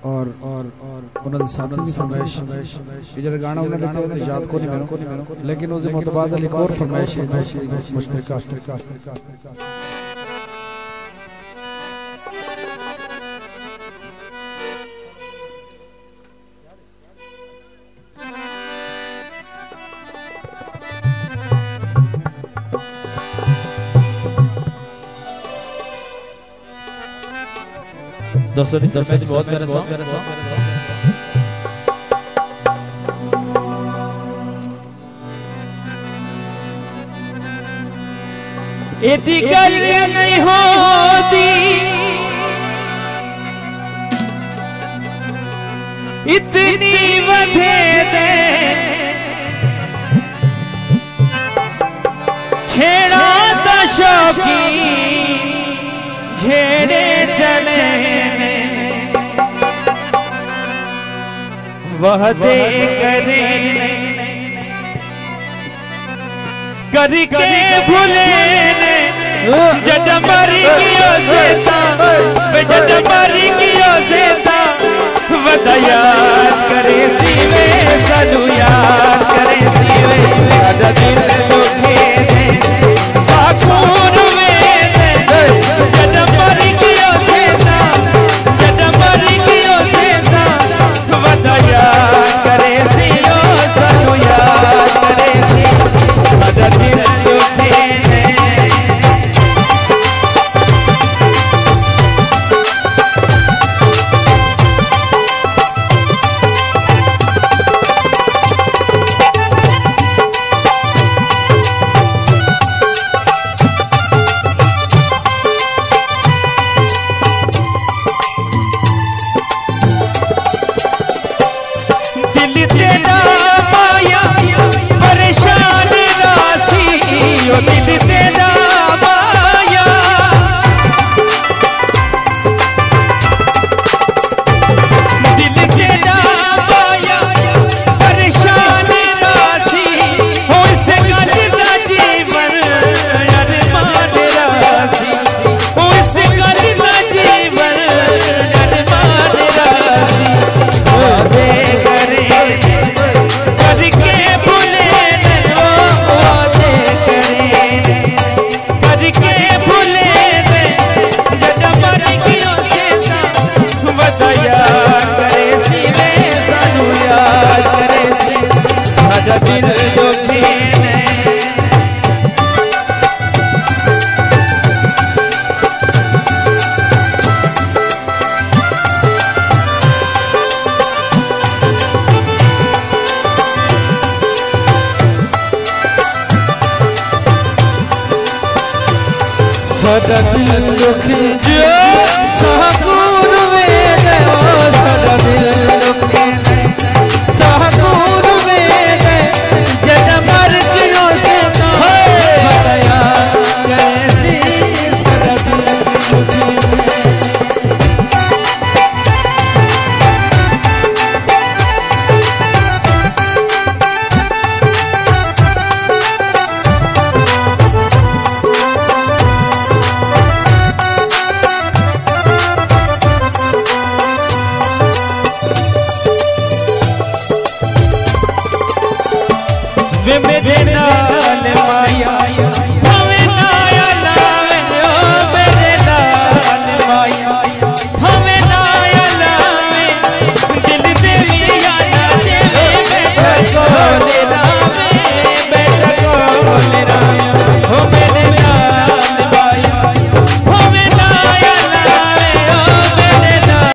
और साथी फरमाइश ये जरा गाना उन्होंने तो याद को नहीं लेकिन उसे मुतबाद अली और फरमाइश मुश्तरका दोस्तों दर्शक बहुत प्यारा सॉन्ग एटी गल्ले नहीं होती इतनी बधे दे छेड़ा दशोकी झेड़े चले वहदे करे करके भूले जट मरियो से था जट मरियो से था वदा याद करे सीवे सजू याद करे सीवे सादा दिल दुखे दे साखून में दे जट मरियो से था जट मरियो से था वदा That you look in